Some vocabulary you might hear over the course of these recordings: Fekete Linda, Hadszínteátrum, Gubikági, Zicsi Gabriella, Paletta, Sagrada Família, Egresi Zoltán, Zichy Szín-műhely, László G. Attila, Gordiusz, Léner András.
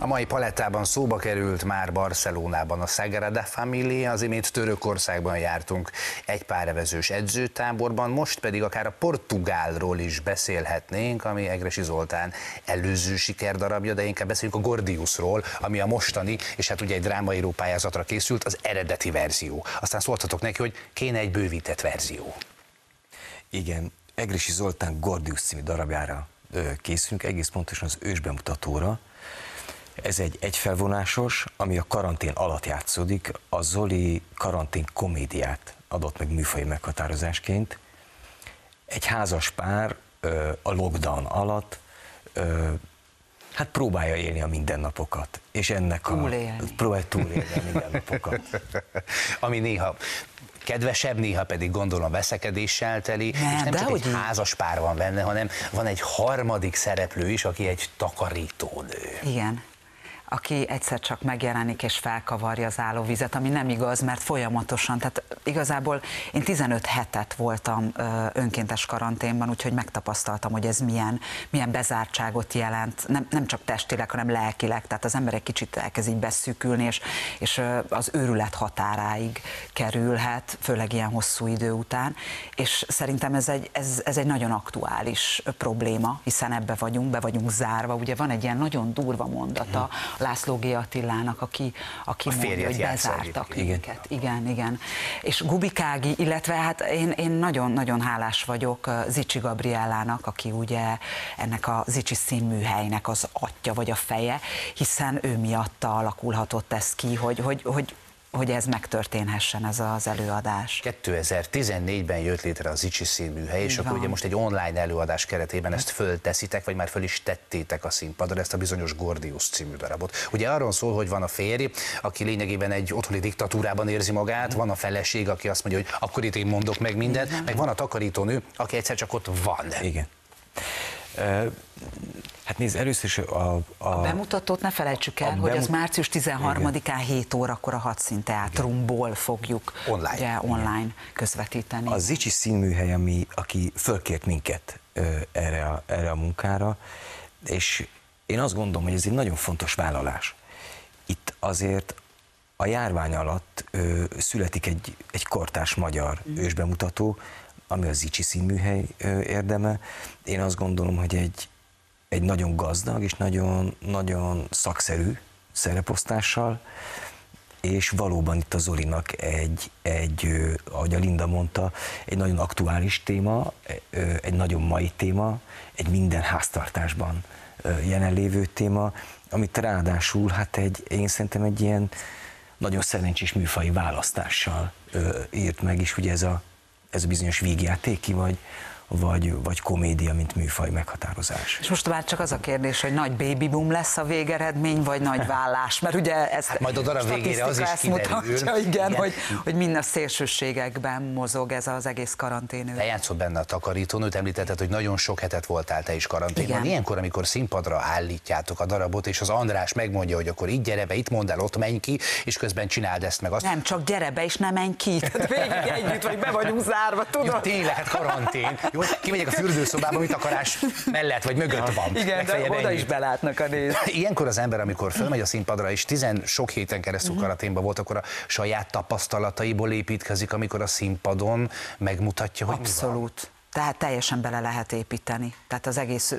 A mai palettában szóba került már Barcelonában a Sagrada Família, az imént Törökországban jártunk egy párevezős edzőtáborban, most pedig akár a Portugálról is beszélhetnénk, ami Egresi Zoltán előző sikerdarabja, de inkább beszéljünk a Gordiuszról, ami a mostani, és hát ugye egy drámaíró pályázatra készült, az eredeti verzió. Aztán szóltatok neki, hogy kéne egy bővített verzió. Igen, Egresi Zoltán Gordiusz című darabjára készülünk, egész pontosan az ősbemutatóra. Ez egy egyfelvonásos, ami a karantén alatt játszódik, a Zoli karantén komédiát adott meg műfai meghatározásként. Egy házas pár a lockdown alatt hát próbálja élni a mindennapokat, és ennek a... próbálja túlélni a mindennapokat. Ami néha kedvesebb, néha pedig gondolom veszekedéssel teli, és nem csak egy házas pár van benne, hanem van egy harmadik szereplő is, aki egy takarítónő. Igen, aki egyszer csak megjelenik és felkavarja az állóvizet, ami nem igaz, mert folyamatosan, tehát igazából én 15 hetet voltam önkéntes karanténban, úgyhogy megtapasztaltam, hogy ez milyen bezártságot jelent, nem csak testileg, hanem lelkileg, tehát az ember egy kicsit elkezd így beszűkülni, és az őrület határáig kerülhet, főleg ilyen hosszú idő után, és szerintem ez egy nagyon aktuális probléma, hiszen ebbe vagyunk, be vagyunk zárva, ugye van egy ilyen nagyon durva mondata, László G. Attilának, aki mondja, hogy bezártak minket. Igen. És Gubikági, illetve hát én nagyon-nagyon hálás vagyok Zicsi Gabriellának, aki ugye ennek a Zichy Szín-műhelynek az atya vagy a feje, hiszen ő miatta alakulhatott ez ki, hogy ez megtörténhessen, ez az előadás. 2014-ben jött létre a Zichy Szín-műhely, és akkor ugye most egy online előadás keretében ezt fölteszitek, vagy már föl is tettétek a színpadra, ezt a bizonyos Gordiusz című darabot. Ugye arról szól, hogy van a férj, aki lényegében egy otthoni diktatúrában érzi magát, van a feleség, aki azt mondja, hogy akkor itt én mondok meg mindent, meg van a takarítónő, aki egyszer csak ott van. Igen. Hát nézd, először is a bemutatót ne felejtsük el, hogy az március 13-án 7 órakor a Hadszínteátrumból fogjuk online közvetíteni. A Zichy Szín-műhely, aki fölkért minket erre a munkára, és én azt gondolom, hogy ez egy nagyon fontos vállalás. Itt azért a járvány alatt születik egy kortárs magyar ősbemutató, ami a Zichy Szín-műhely érdeme. Én azt gondolom, hogy egy nagyon gazdag és nagyon szakszerű szereposztással, és valóban itt a Zolinak ahogy a Linda mondta, egy nagyon aktuális téma, egy nagyon mai téma, egy minden háztartásban jelenlévő téma, amit ráadásul hát én szerintem egy ilyen nagyon szerencsés műfai választással írt meg, és ugye ez a bizonyos vígjátéki vagy komédia, mint műfaj meghatározás. És most már csak az a kérdés, hogy nagy baby boom lesz a végeredmény, vagy nagy vállás, mert ugye ez hát majd a darab végére az is kiderül. Igen, hogy mind a szélsőségekben mozog ez az egész karantén. Lejátszott benne a takarítónőt, említetted, hogy nagyon sok hetet voltál te is karanténban. Ilyenkor, amikor színpadra állítjátok a darabot, és az András megmondja, hogy akkor így gyere be, itt mondd el, ott menj ki, és közben csináld ezt meg azt. Nem csak gyere be, és nem menj ki. Tehát végig együtt, vagy be vagyunk zárva, tudod? Jó, tényleg karantén. Jó, kimegyek a fürdőszobába, mit akarás mellett vagy mögött van. Igen, de oda is belátnak a néz. Ilyenkor az ember, amikor fölmegy a színpadra, és sok héten keresztül karanténban volt, akkor a saját tapasztalataiból építkezik, amikor a színpadon megmutatja, hogy abszolút. Tehát teljesen bele lehet építeni. Tehát az egész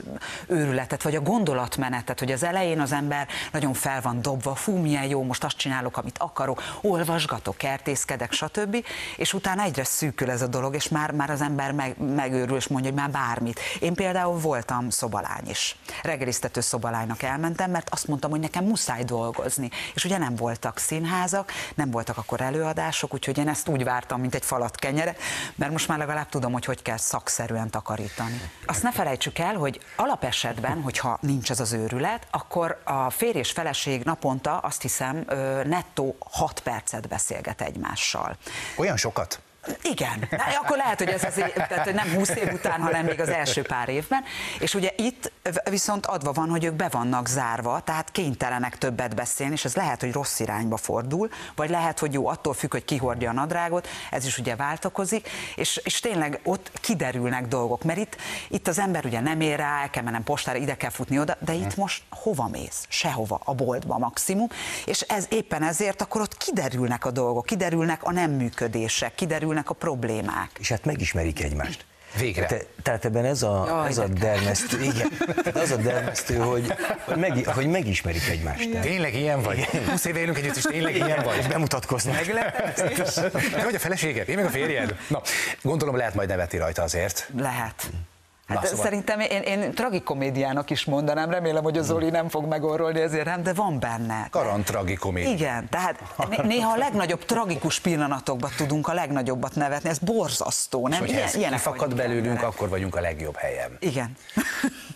őrületet, vagy a gondolatmenetet, hogy az elején az ember nagyon fel van dobva, fú, milyen jó, most azt csinálok, amit akarok, olvasgatok, kertészkedek, stb. És utána egyre szűkül ez a dolog, és már az ember megőrül, és mondja, hogy már bármit. Én például voltam szobalány is. Reggeliztető szobalánynak elmentem, mert azt mondtam, hogy nekem muszáj dolgozni. És ugye nem voltak színházak, nem voltak akkor előadások, úgyhogy én ezt úgy vártam, mint egy falat kenyeret, mert most már legalább tudom, hogy kell szakszerűen takarítani. Azt ne felejtsük el, hogy alapesetben, hogyha nincs ez az őrület, akkor a férj és feleség naponta, azt hiszem, nettó 6 percet beszélget egymással. Olyan sokat? Igen, akkor lehet, hogy ez azért, tehát nem 20 év után, hanem még az első pár évben, és ugye itt viszont adva van, hogy ők be vannak zárva, tehát kénytelenek többet beszélni, és ez lehet, hogy rossz irányba fordul, vagy lehet, hogy jó, attól függ, hogy ki hordja a nadrágot, ez is ugye váltakozik, és tényleg ott kiderülnek dolgok, mert itt az ember ugye nem ér rá, el kell mennem postára, ide kell futni oda, de itt most hova mész? Sehova, a boltba maximum, és ez éppen ezért akkor ott kiderülnek a dolgok, kiderülnek a nem működések, kiderülnek a problémák. És hát megismerik egymást. Végre. Tehát ebben ez a dermesztő, hogy megismerik egymást. Tényleg ilyen vagy? 20 éve élünk együtt, és tényleg ilyen vagy? És bemutatkoznak. Meglepetés. Te vagy a feleséged, én meg a férjed. Na, gondolom lehet majd nevetni rajta azért. Lehet. Hát szóval. Szerintem én tragikomédiának is mondanám, remélem, hogy a Zoli nem fog megorrolni ezért, nem, de van benne. Karant tragikomédia. Igen, tehát néha a legnagyobb tragikus pillanatokban tudunk a legnagyobbat nevetni, ez borzasztó, nem? Ilyen fakad belőlünk, akkor vagyunk a legjobb helyen. Igen.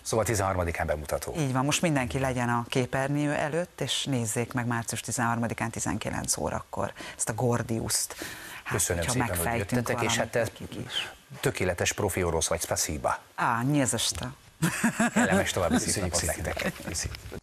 Szóval 13-án bemutató. Így van, most mindenki legyen a képernyő előtt, és nézzék meg március 13-án 19 órakor ezt a Gordiuszt. Hát, köszönöm szépen, hogy jöttetek, és hát te tökéletes profi orosz vagy, spasiba. Nyilzeste. Kellemes további szép napot nektek.